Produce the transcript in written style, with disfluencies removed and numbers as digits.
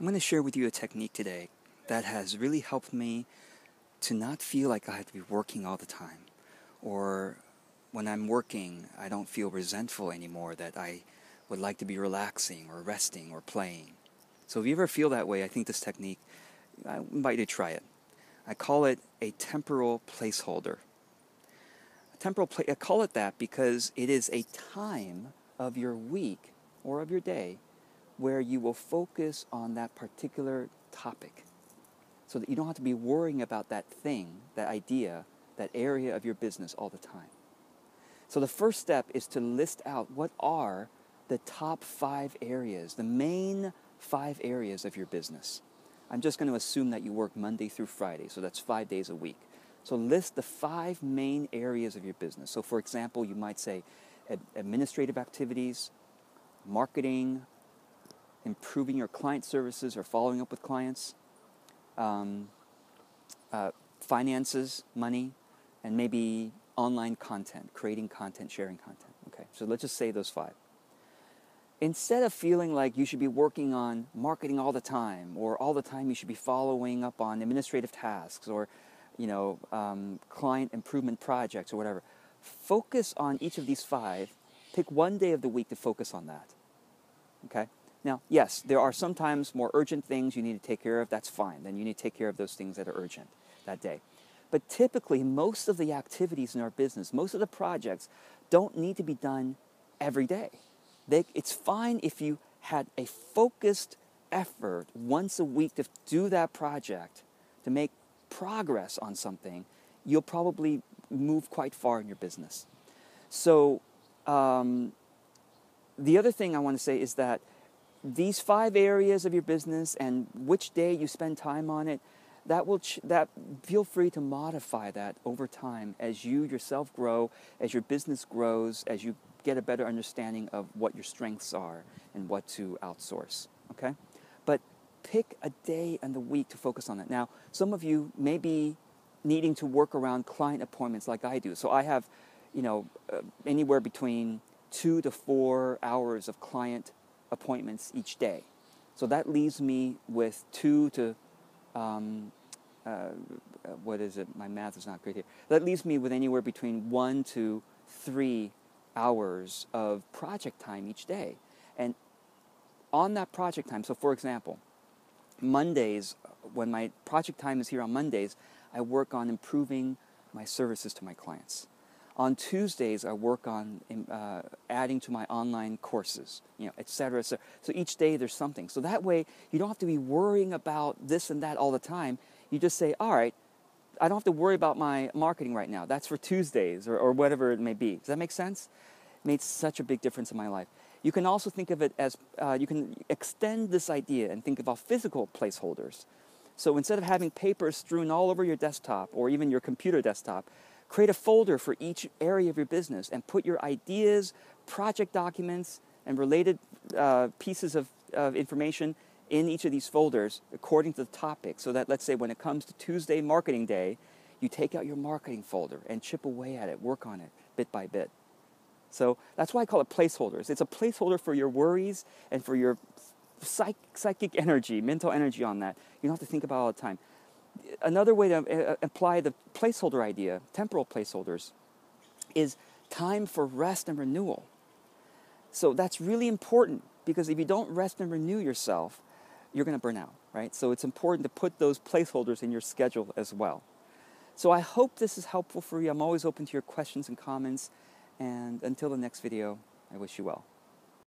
I'm going to share with you a technique today that has really helped me to not feel like I have to be working all the time. Or when I'm working, I don't feel resentful anymore that I would like to be relaxing or resting or playing. So if you ever feel that way, I think this technique, I invite you to try it. I call it a temporal placeholder. I call it that because it is a time of your week or of your day where you will focus on that particular topic so that you don't have to be worrying about that thing, that idea, that area of your business all the time. So the first step is to list out what are the top 5 areas, the main 5 areas of your business. I'm just going to assume that you work Monday through Friday, so that's 5 days a week. So list the 5 main areas of your business. So for example, you might say administrative activities, marketing, improving your client services or following up with clients, finances, money, and maybe online content, creating content, sharing content. Okay, so let's just say those 5. Instead of feeling like you should be working on marketing all the time, or all the time you should be following up on administrative tasks, or client improvement projects or whatever, focus on each of these 5. Pick one day of the week to focus on that. Okay? Now, yes, there are sometimes more urgent things you need to take care of. That's fine. Then you need to take care of those things that are urgent that day. But typically, most of the activities in our business, most of the projects, don't need to be done every day. It's fine if you had a focused effort once a week to do that project, to make progress on something. You'll probably move quite far in your business. So the other thing I want to say is that these 5 areas of your business and which day you spend time on it, feel free to modify that over time as you yourself grow, as your business grows, as you get a better understanding of what your strengths are and what to outsource. Okay? But pick a day and the week to focus on that. Now, some of you may be needing to work around client appointments like I do. So I have, anywhere between 2 to 4 hours of client appointments each day. So that leaves me with that leaves me with anywhere between 1 to 3 hours of project time each day. And on that project time, so for example, Mondays, when my project time is here on Mondays, I work on improving my services to my clients. On Tuesdays, I work on adding to my online courses, etc. So each day there's something. So that way, you don't have to be worrying about this and that all the time. You just say, all right, I don't have to worry about my marketing right now. That's for Tuesdays or whatever it may be. Does that make sense? It made such a big difference in my life. You can also think of it as, you can extend this idea and think about physical placeholders. So instead of having papers strewn all over your desktop or even your computer desktop, create a folder for each area of your business and put your ideas, project documents, and related pieces of information in each of these folders according to the topic. So that, let's say, when it comes to Tuesday marketing day, you take out your marketing folder and chip away at it, work on it bit by bit. So that's why I call it placeholders. It's a placeholder for your worries and for your psychic energy, mental energy on that. You don't have to think about it all the time. Another way to apply the placeholder idea, temporal placeholders, is time for rest and renewal. So that's really important, because if you don't rest and renew yourself, you're going to burn out, right? So it's important to put those placeholders in your schedule as well. So I hope this is helpful for you. I'm always open to your questions and comments. And until the next video, I wish you well.